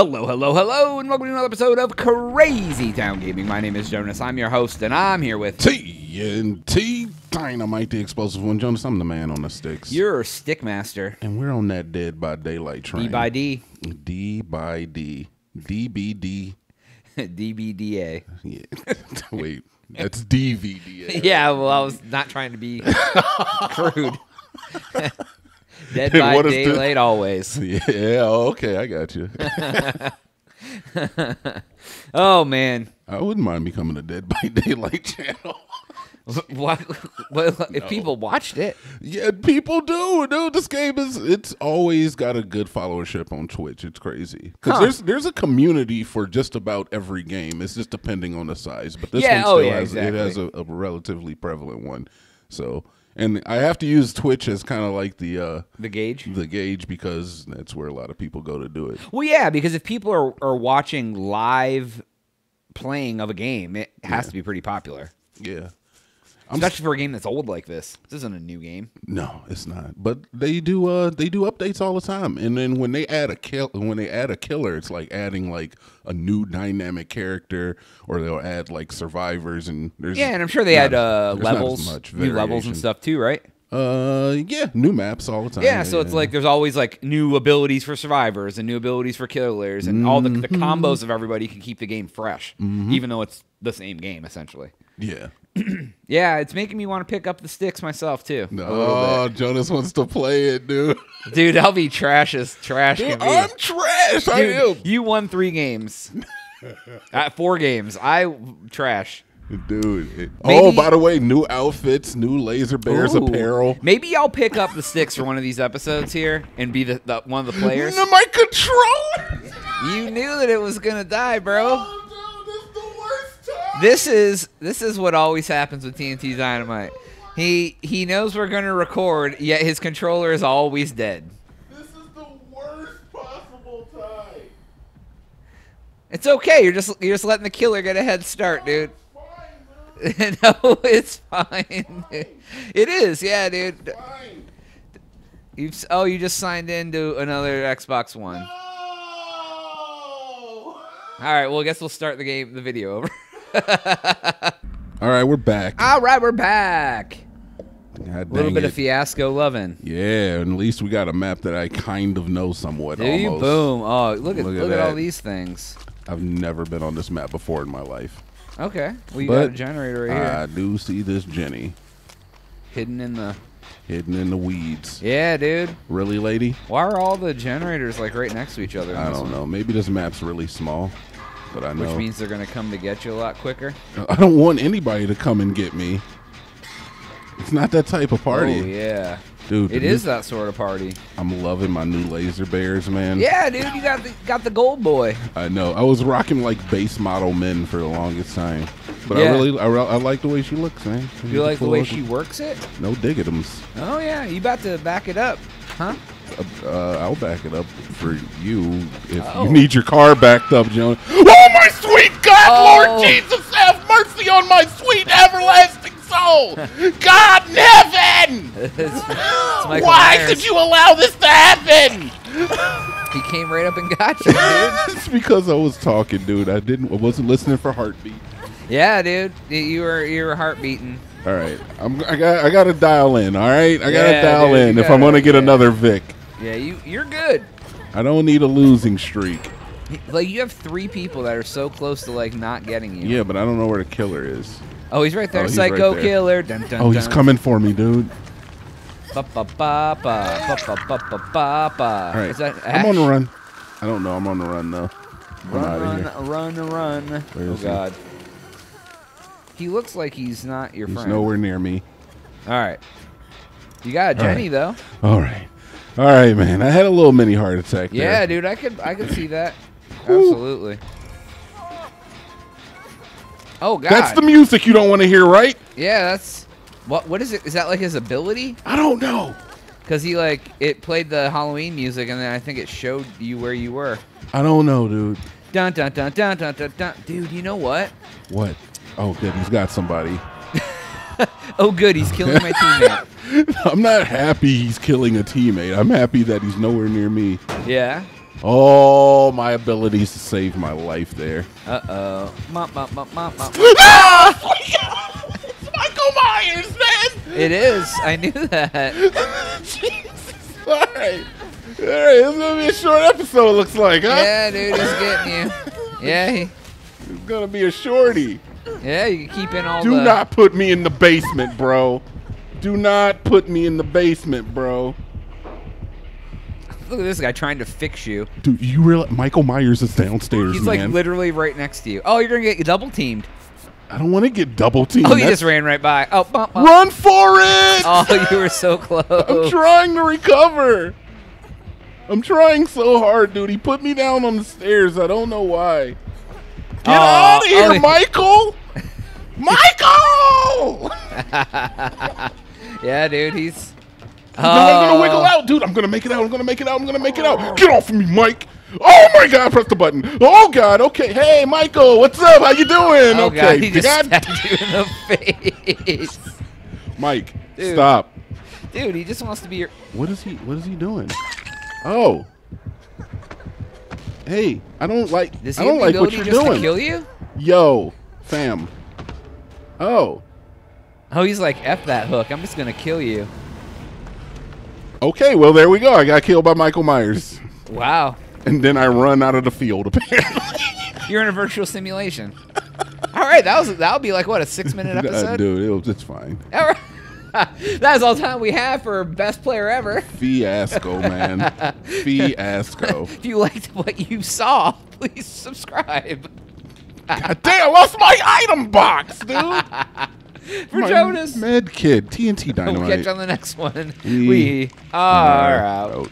Hello, and welcome to another episode of Crazy Town Gaming. My name is Jonas. I'm your host, and I'm here with TnT Dinomight, the explosive one. Jonas, I'm the man on the sticks. You're a stick master. And we're on that Dead by Daylight train. D by D. D by D. DBD. DBDA. Yeah. Wait, that's DVDA. Right? Yeah, well, I was not trying to be crude. Dead by Daylight always. Yeah, okay, I got you. Oh, man. I wouldn't mind becoming a Dead by Daylight channel. What, if people watched it. Yeah, people do. Dude, this game is, it's always got a good followership on Twitch. It's crazy. Because there's a community for just about every game. It's just depending on the size. But this one still it has a relatively prevalent one. So... And I have to use Twitch as kind of like the gauge? The gauge, because that's where a lot of people go to do it. Well, yeah, because if people are watching live playing of a game, it has to be pretty popular. Yeah. Especially for a game that's old like this. This isn't a new game. No, it's not. But they do updates all the time. And then when they add a killer, it's like adding like a new dynamic character, or they'll add like survivors and and I'm sure they add levels, new levels and stuff too, right? Yeah, new maps all the time. Yeah, so it's like there's always like new abilities for survivors and new abilities for killers, and all the combos of everybody can keep the game fresh, even though it's the same game essentially. Yeah. Yeah, it's making me want to pick up the sticks myself too. No, Jonas wants to play it, dude. Dude, I'll be trash as trash can be. I'm trash. Dude, I am. You won 3 games. 4 games. I trash. Dude. Maybe, oh, by the way, new outfits, new Laser Bears apparel. Maybe I'll pick up the sticks for one of these episodes here and be the one of the players. No, my controller. You knew that it was gonna die, bro. Oh. This is what always happens with TnT Dinomight. He knows we're gonna record, yet his controller is always dead. This is the worst possible time. It's okay. You're just letting the killer get a head start, dude. It's fine, dude. No, it's fine. Dude. It is, yeah, dude. It's fine. You just signed into another Xbox One. No! All right. Well, I guess we'll start the video over. All right, we're back. A little bit of fiasco loving. Yeah, and at least we got a map that I kind of know somewhat. Almost. Boom! Oh, look at all these things. I've never been on this map before in my life. Okay, well you got a generator right here. I do see this Jenny hidden in the weeds. Yeah, dude. Really, lady? Why are all the generators like right next to each other? I don't know. Maybe this map's really small. But I know. Which means they're going to come to get you a lot quicker. I don't want anybody to come and get me. It's not that type of party. Oh, yeah. Dude. It is that sort of party. I'm loving my new Laser Bears, man. Yeah, dude. You got the gold boy. I know. I was rocking, like, base model men for the longest time. But yeah. I like the way she looks, man. You like the way she works it? No diggitums. Oh, yeah. You about to back it up, huh? I'll back it up for you if you need your car backed up, Jonas. Oh, my sweet God, Lord Jesus, have mercy on my sweet everlasting soul. God in heaven, why did you allow this to happen? He came right up and got you, dude. It's because I was talking, dude. I wasn't listening for heartbeat. Yeah, dude, you were heartbeating. All right, I got to dial in. All right, I got to dial in if I'm gonna get another Vic. Yeah, you're good. I don't need a losing streak. Like, you have 3 people that are so close to, like, not getting you. Yeah, but I don't know where the killer is. Oh, he's right there. Oh, Psycho killer. Dun, dun, dun. He's coming for me, dude. Ba, ba, ba, ba, ba, ba, ba, ba. All right. Is that Ash? I'm on the run. I don't know. I'm on the run, though. Run, run, run. Oh, God. He looks like he's not your friend. He's nowhere near me. All right. You got a Jenny, though. All right. All right, man. I had a little mini heart attack there. Yeah, dude. I could see that. Absolutely. Oh, God. That's the music you don't want to hear, right? Yeah, that's... What is it? Is that like his ability? I don't know. Because he, like, it played the Halloween music, and then I think it showed you where you were. I don't know, dude. Dun, dun, dun, dun, dun, dun, dun. Dude, you know what? What? Oh, good. He's got somebody. Oh, good. He's killing my teammate. I'm not happy he's killing a teammate. I'm happy that he's nowhere near me. Yeah. Oh, my abilities to save my life there. Uh-oh. Ah! Oh, it's Michael Myers, man! It is. I knew that. Jesus. All right. All right. This is going to be a short episode, it looks like, huh? Yeah, dude. He's getting you. Yeah. It's going to be a shorty. Yeah, you can keep in all the... Do not put me in the basement, bro. Do not put me in the basement, bro. Look at this guy trying to fix you. Dude, you realize Michael Myers is downstairs, He's like literally right next to you. Oh, you're going to get double-teamed. I don't want to get double-teamed. Oh, you just ran right by. Oh, bump, bump. Run for it! Oh, you were so close. I'm trying to recover. I'm trying so hard, dude. He put me down on the stairs. I don't know why. Get out of here, Michael! Michael! Yeah, dude, he's... I'm gonna wiggle out, dude. I'm gonna make it out. I'm gonna make it out. I'm gonna make it out. Get off of me, Mike. Oh my God! Press the button. Oh God. Okay. Hey, Michael. What's up? How you doing? Oh, okay. God, he just stabbed you in the face. Mike, dude. Stop. Dude, he just wants to be your. What is he? What is he doing? Oh. Hey, I don't like. Does he have the ability what you're just doing. To kill you? Yo, fam. Oh. Oh, he's like F that hook. I'm just gonna kill you. Okay, well, there we go. I got killed by Michael Myers. Wow. And then I run out of the field, apparently. You're in a virtual simulation. All right, that'll be like, what, a 6-minute episode? Dude, it's fine. All right. That's all time we have for Best Player Ever. Fiasco, man. Fiasco. If you liked what you saw, please subscribe. God damn, I lost my item box, dude. For Jonas, Med Kid, TNT Dinomight. We'll catch you on the next one. We are out.